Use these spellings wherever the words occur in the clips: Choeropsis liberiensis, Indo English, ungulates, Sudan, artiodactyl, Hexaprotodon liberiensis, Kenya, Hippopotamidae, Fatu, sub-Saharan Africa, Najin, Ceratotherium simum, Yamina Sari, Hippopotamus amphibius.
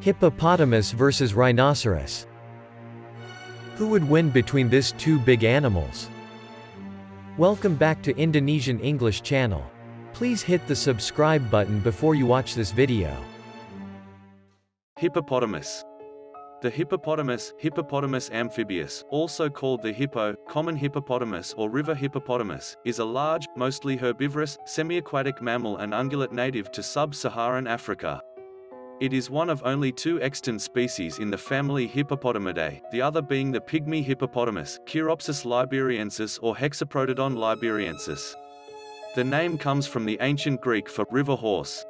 Hippopotamus versus rhinoceros. Who would win between these two big animals? Welcome back to Indonesian English channel. Please hit the subscribe button before you watch this video. Hippopotamus. The hippopotamus, Hippopotamus amphibius, also called the hippo, common hippopotamus or river hippopotamus, is a large, mostly herbivorous, semi-aquatic mammal and ungulate native to sub-Saharan Africa. It is one of only two extant species in the family Hippopotamidae, the other being the pygmy hippopotamus, Choeropsis liberiensis or Hexaprotodon liberiensis. The name comes from the ancient Greek for river horse.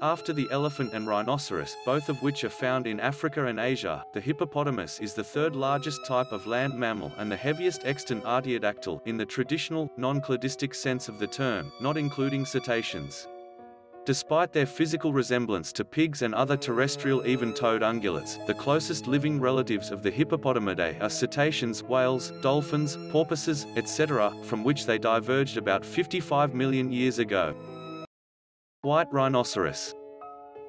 After the elephant and rhinoceros, both of which are found in Africa and Asia, the hippopotamus is the third largest type of land mammal and the heaviest extant artiodactyl, in the traditional, non-cladistic sense of the term, not including cetaceans. Despite their physical resemblance to pigs and other terrestrial even-toed ungulates, the closest living relatives of the Hippopotamidae are cetaceans, whales, dolphins, porpoises, etc., from which they diverged about 55 million years ago. White rhinoceros.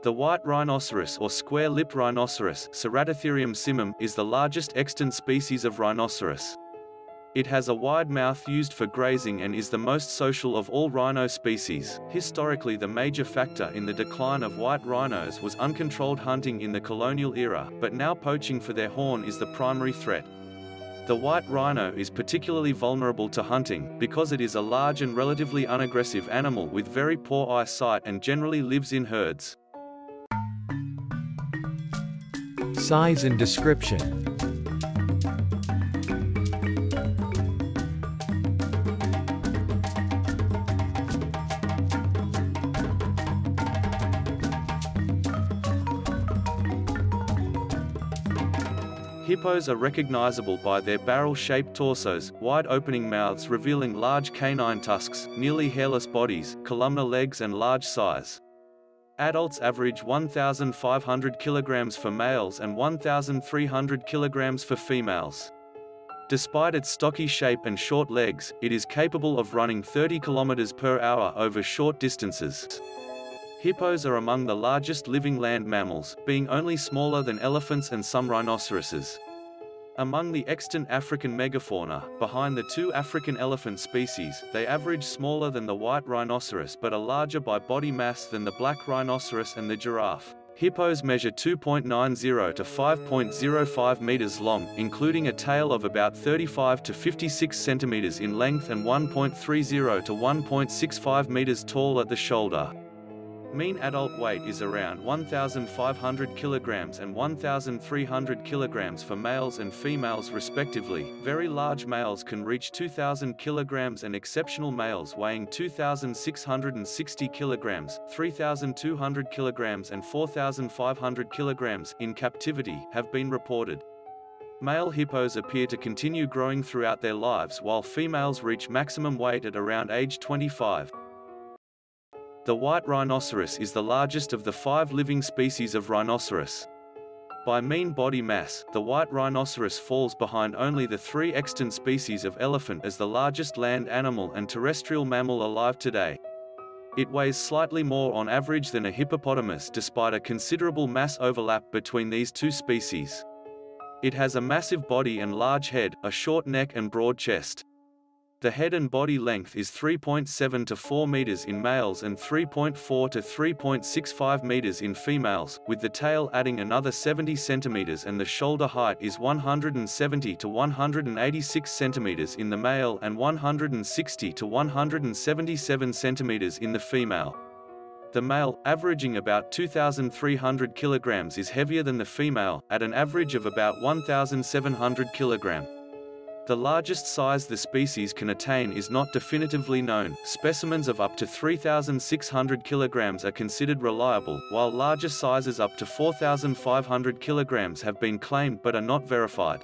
The white rhinoceros or square-lipped rhinoceros, Ceratotherium simum, is the largest extant species of rhinoceros. It has a wide mouth used for grazing and is the most social of all rhino species. Historically, the major factor in the decline of white rhinos was uncontrolled hunting in the colonial era, but now poaching for their horn is the primary threat. The white rhino is particularly vulnerable to hunting, because it is a large and relatively unaggressive animal with very poor eyesight and generally lives in herds. Size and description. Hippos are recognizable by their barrel-shaped torsos, wide opening mouths revealing large canine tusks, nearly hairless bodies, columnar legs and large size. Adults average 1,500 kilograms for males and 1,300 kilograms for females. Despite its stocky shape and short legs, it is capable of running 30 kilometers per hour over short distances. Hippos are among the largest living land mammals, being only smaller than elephants and some rhinoceroses. Among the extant African megafauna, behind the two African elephant species, they average smaller than the white rhinoceros but are larger by body mass than the black rhinoceros and the giraffe. Hippos measure 2.90 to 5.05 meters long, including a tail of about 35 to 56 centimeters in length and 1.30 to 1.65 meters tall at the shoulder. Mean adult weight is around 1,500 kilograms and 1,300 kilograms for males and females respectively. Very large males can reach 2,000 kilograms and exceptional males weighing 2,660 kilograms, 3,200 kilograms and 4,500 kilograms in captivity have been reported. Male hippos appear to continue growing throughout their lives while females reach maximum weight at around age 25. The white rhinoceros is the largest of the five living species of rhinoceros. By mean body mass, the white rhinoceros falls behind only the three extant species of elephant as the largest land animal and terrestrial mammal alive today. It weighs slightly more on average than a hippopotamus despite a considerable mass overlap between these two species. It has a massive body and large head, a short neck and broad chest. The head and body length is 3.7 to 4 meters in males and 3.4 to 3.65 meters in females, with the tail adding another 70 centimeters and the shoulder height is 170 to 186 centimeters in the male and 160 to 177 centimeters in the female. The male, averaging about 2,300 kilograms, is heavier than the female, at an average of about 1,700 kilograms. The largest size the species can attain is not definitively known. Specimens of up to 3,600 kilograms are considered reliable, while larger sizes up to 4,500 kilograms have been claimed but are not verified.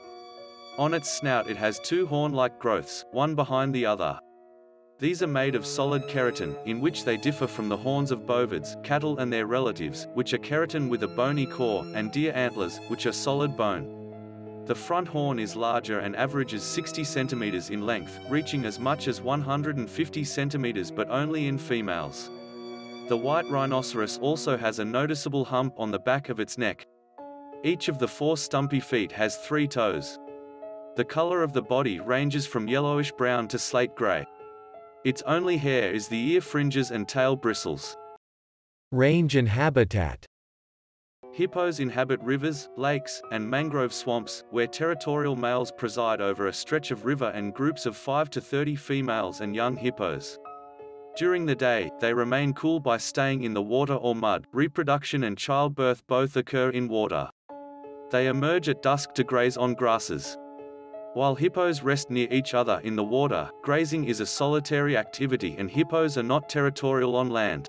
On its snout it has two horn-like growths, one behind the other. These are made of solid keratin, in which they differ from the horns of bovids, cattle and their relatives, which are keratin with a bony core, and deer antlers, which are solid bone. The front horn is larger and averages 60 centimeters in length, reaching as much as 150 centimeters but only in females. The white rhinoceros also has a noticeable hump on the back of its neck. Each of the four stumpy feet has three toes. The color of the body ranges from yellowish-brown to slate gray. Its only hair is the ear fringes and tail bristles. Range and habitat. Hippos inhabit rivers, lakes, and mangrove swamps, where territorial males preside over a stretch of river and groups of 5 to 30 females and young hippos. During the day, they remain cool by staying in the water or mud. Reproduction and childbirth both occur in water. They emerge at dusk to graze on grasses. While hippos rest near each other in the water, grazing is a solitary activity and hippos are not territorial on land.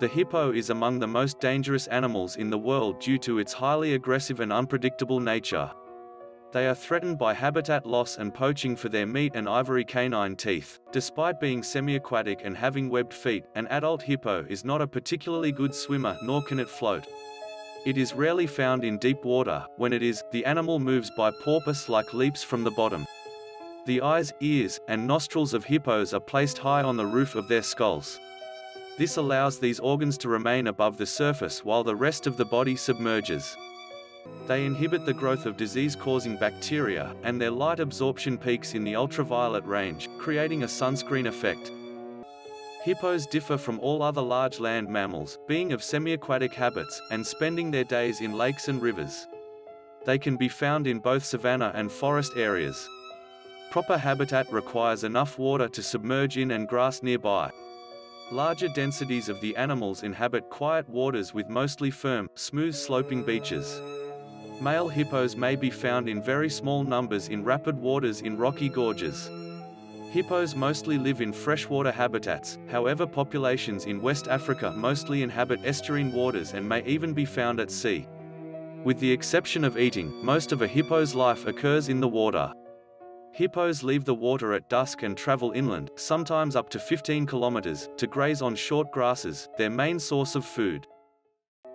The hippo is among the most dangerous animals in the world due to its highly aggressive and unpredictable nature. They are threatened by habitat loss and poaching for their meat and ivory canine teeth. Despite being semi-aquatic and having webbed feet, an adult hippo is not a particularly good swimmer, nor can it float. It is rarely found in deep water. When it is, the animal moves by porpoise-like leaps from the bottom. The eyes, ears, and nostrils of hippos are placed high on the roof of their skulls. This allows these organs to remain above the surface while the rest of the body submerges. They inhibit the growth of disease-causing bacteria, and their light absorption peaks in the ultraviolet range, creating a sunscreen effect. Hippos differ from all other large land mammals, being of semi-aquatic habits, and spending their days in lakes and rivers. They can be found in both savanna and forest areas. Proper habitat requires enough water to submerge in and grass nearby. Larger densities of the animals inhabit quiet waters with mostly firm, smooth sloping beaches. Male hippos may be found in very small numbers in rapid waters in rocky gorges. Hippos mostly live in freshwater habitats, however populations in West Africa mostly inhabit estuarine waters and may even be found at sea. With the exception of eating, most of a hippo's life occurs in the water. Hippos leave the water at dusk and travel inland, sometimes up to 15 kilometers, to graze on short grasses, their main source of food.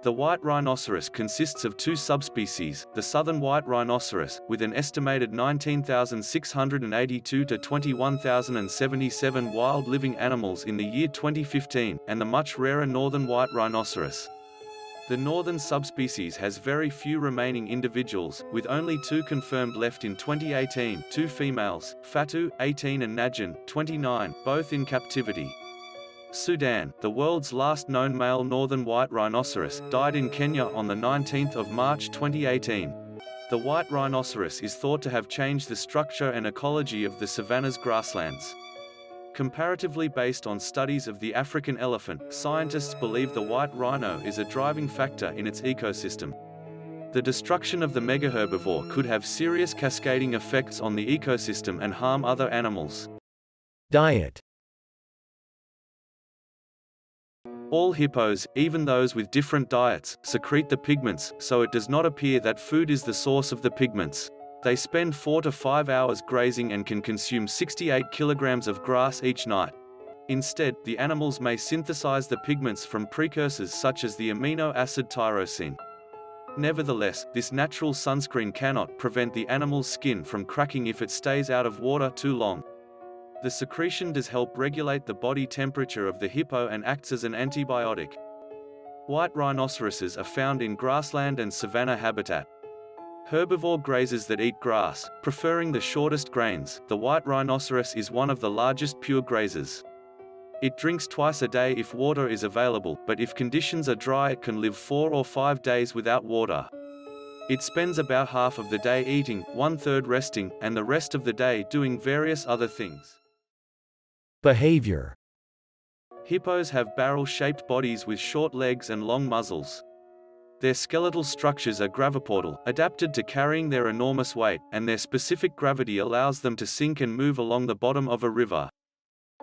The white rhinoceros consists of two subspecies, the southern white rhinoceros, with an estimated 19,682 to 21,077 wild living animals in the year 2015, and the much rarer northern white rhinoceros. The northern subspecies has very few remaining individuals, with only two confirmed left in 2018, two females, Fatu, 18 and Najin, 29, both in captivity. Sudan, the world's last known male northern white rhinoceros, died in Kenya on the 19th of March 2018. The white rhinoceros is thought to have changed the structure and ecology of the savanna's grasslands. Comparatively based on studies of the African elephant, scientists believe the white rhino is a driving factor in its ecosystem. The destruction of the megaherbivore could have serious cascading effects on the ecosystem and harm other animals. Diet. All hippos, even those with different diets, secrete the pigments, so it does not appear that food is the source of the pigments. They spend 4 to 5 hours grazing and can consume 68 kilograms of grass each night. Instead, the animals may synthesize the pigments from precursors such as the amino acid tyrosine. Nevertheless, this natural sunscreen cannot prevent the animal's skin from cracking if it stays out of water too long. The secretion does help regulate the body temperature of the hippo and acts as an antibiotic. White rhinoceroses are found in grassland and savanna habitat. Herbivore grazers that eat grass, preferring the shortest grains. The white rhinoceros is one of the largest pure grazers. It drinks twice a day if water is available, but if conditions are dry it can live 4 or 5 days without water. It spends about half of the day eating, one-third resting, and the rest of the day doing various other things. Behavior. Hippos have barrel-shaped bodies with short legs and long muzzles. Their skeletal structures are graviportal, adapted to carrying their enormous weight, and their specific gravity allows them to sink and move along the bottom of a river.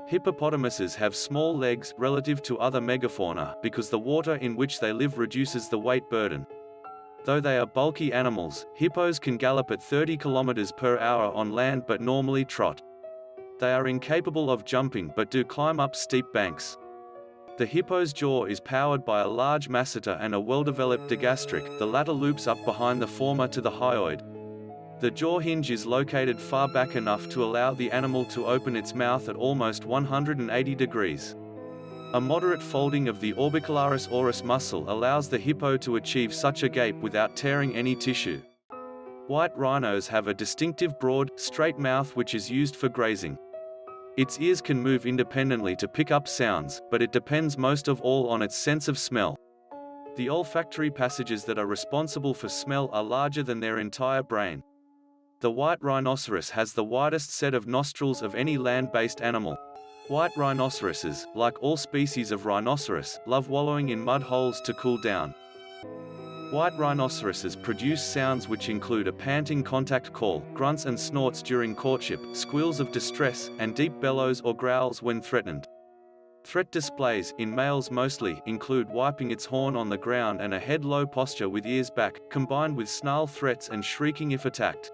Hippopotamuses have small legs, relative to other megafauna, because the water in which they live reduces the weight burden. Though they are bulky animals, hippos can gallop at 30 km per hour on land but normally trot. They are incapable of jumping but do climb up steep banks. The hippo's jaw is powered by a large masseter and a well-developed digastric, the latter loops up behind the former to the hyoid. The jaw hinge is located far back enough to allow the animal to open its mouth at almost 180 degrees. A moderate folding of the orbicularis oris muscle allows the hippo to achieve such a gape without tearing any tissue. White rhinos have a distinctive broad, straight mouth which is used for grazing. Its ears can move independently to pick up sounds, but it depends most of all on its sense of smell. The olfactory passages that are responsible for smell are larger than their entire brain. The white rhinoceros has the widest set of nostrils of any land-based animal. White rhinoceroses, like all species of rhinoceros, love wallowing in mud holes to cool down. White rhinoceroses produce sounds which include a panting contact call, grunts and snorts during courtship, squeals of distress, and deep bellows or growls when threatened. Threat displays, in males mostly, include wiping its horn on the ground and a head-low posture with ears back, combined with snarl threats and shrieking if attacked.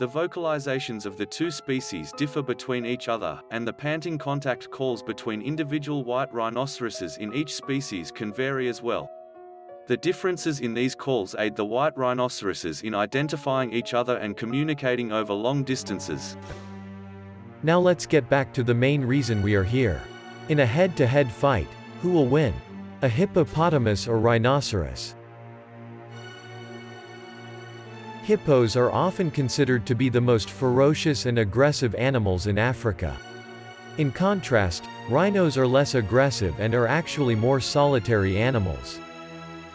The vocalizations of the two species differ between each other, and the panting contact calls between individual white rhinoceroses in each species can vary as well. The differences in these calls aid the white rhinoceroses in identifying each other and communicating over long distances. Now let's get back to the main reason we are here. In a head-to-head fight, who will win? A hippopotamus or rhinoceros? Hippos are often considered to be the most ferocious and aggressive animals in Africa. In contrast, rhinos are less aggressive and are actually more solitary animals.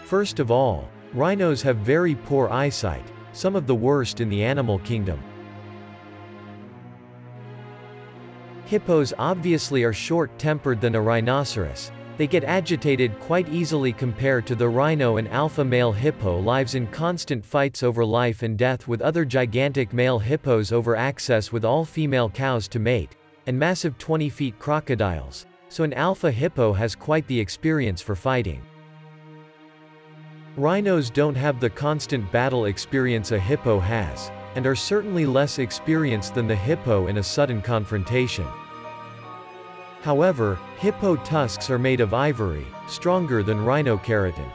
First of all, rhinos have very poor eyesight, some of the worst in the animal kingdom. Hippos obviously are short-tempered than a rhinoceros. They get agitated quite easily compared to the rhino, and alpha male hippo lives in constant fights over life and death with other gigantic male hippos over access with all-female cows to mate, and massive 20-foot crocodiles, so an alpha hippo has quite the experience for fighting. Rhinos don't have the constant battle experience a hippo has, and are certainly less experienced than the hippo in a sudden confrontation. However, hippo tusks are made of ivory, stronger than rhinoceratan.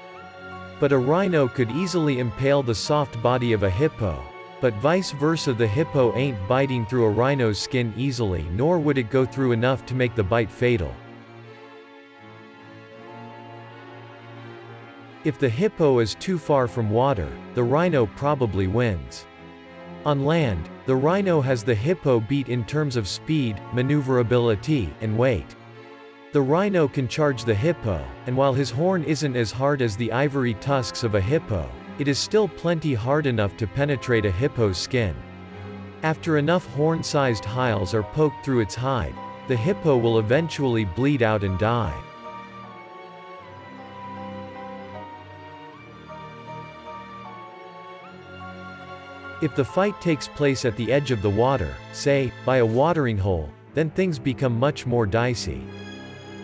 But a rhino could easily impale the soft body of a hippo, but vice versa, the hippo ain't biting through a rhino's skin easily, nor would it go through enough to make the bite fatal. If the hippo is too far from water, the rhino probably wins. On land, the rhino has the hippo beat in terms of speed, maneuverability, and weight. The rhino can charge the hippo, and while his horn isn't as hard as the ivory tusks of a hippo, it is still plenty hard enough to penetrate a hippo's skin. After enough horn-sized hiles are poked through its hide, the hippo will eventually bleed out and die. If the fight takes place at the edge of the water, say, by a watering hole, then things become much more dicey.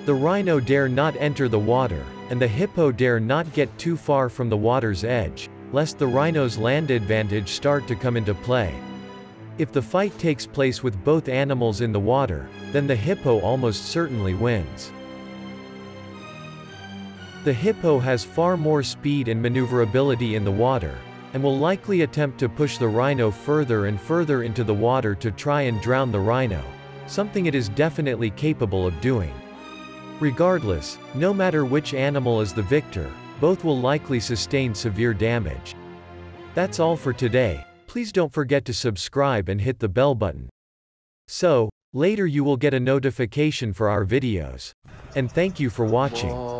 The rhino dare not enter the water, and the hippo dare not get too far from the water's edge, lest the rhino's land advantage start to come into play. If the fight takes place with both animals in the water, then the hippo almost certainly wins. The hippo has far more speed and maneuverability in the water, and will likely attempt to push the rhino further and further into the water to try and drown the rhino, something it is definitely capable of doing. Regardless, no matter which animal is the victor, both will likely sustain severe damage. That's all for today. Please don't forget to subscribe and hit the bell button, so later you will get a notification for our videos. And thank you for watching.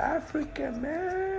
Africa, man.